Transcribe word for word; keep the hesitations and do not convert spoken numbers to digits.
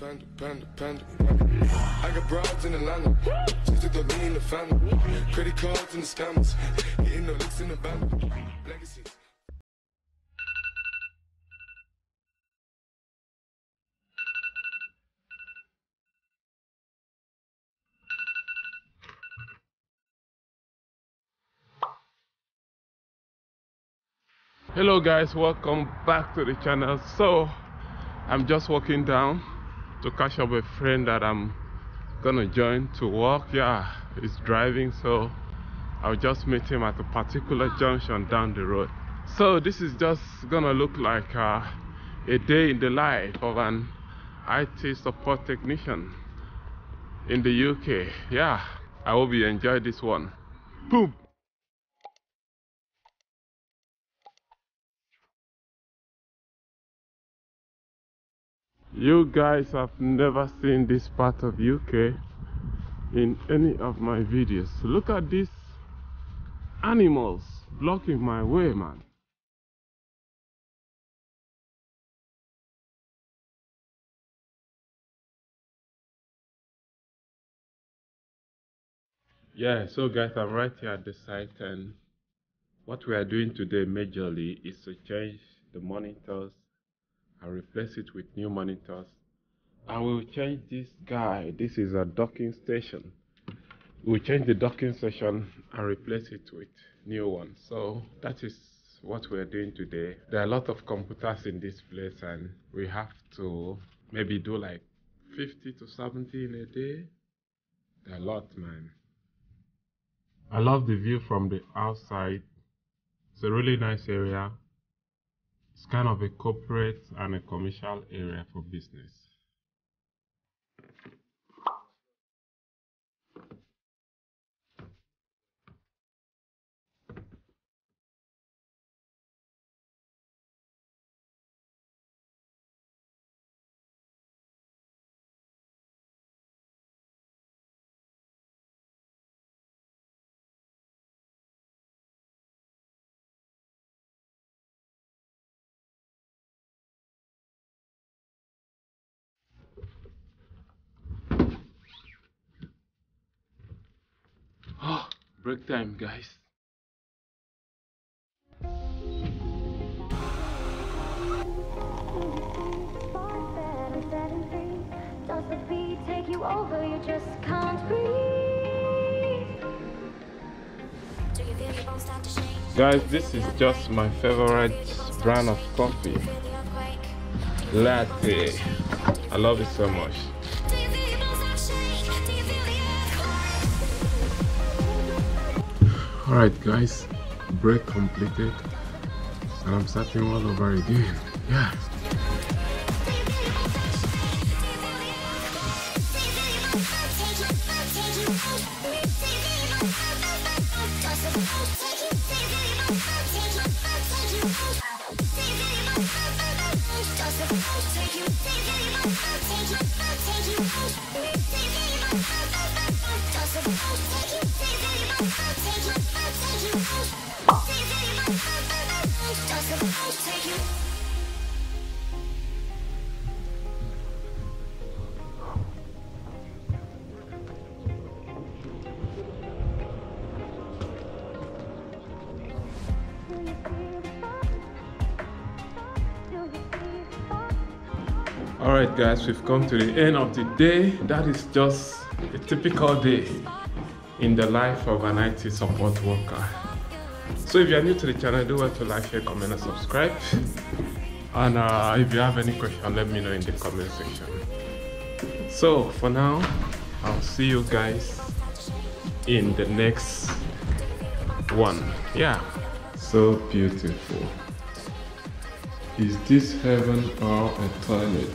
Panda, panda, panda. I got broads in Atlanta, just to throw me in the family. Credit cards and the scammers, getting no licks in the family. Legacy. Hello guys, welcome back to the channel. So I'm just walking down to catch up with a friend that I'm gonna join to walk. Yeah, he's driving, so I'll just meet him at a particular junction down the road. So this is just gonna look like uh, a day in the life of an I T support technician in the U K. Yeah, I hope you enjoy this one. Boom. You guys have never seen this part of U K in any of my videos. Look at these animals blocking my way, man. Yeah, so guys, I'm right here at the site, and what we are doing today majorly is to change the monitors. I'll replace it with new monitors. I will change this guy. This is a docking station. We'll change the docking station and replace it with new ones. So that is what we're doing today. There are a lot of computers in this place, and we have to maybe do like fifty to seventy in a day. There are a lot, man. I love the view from the outside. It's a really nice area. It's kind of a corporate and a commercial area for business. Break time, guys. Does the beat take you over? You just can't breathe. Guys, this is just my favorite brand of coffee, latte. I love it so much. Alright guys, break completed, and I'm starting all over again. Yeah. Alright guys, we've come to the end of the day. That is just a typical day in the life of an I T support worker. So if you are new to the channel, do well to like, share, comment and subscribe. And uh, if you have any question, let me know in the comment section. So for now, I'll see you guys in the next one. Yeah, so beautiful. Is this heaven or a toilet?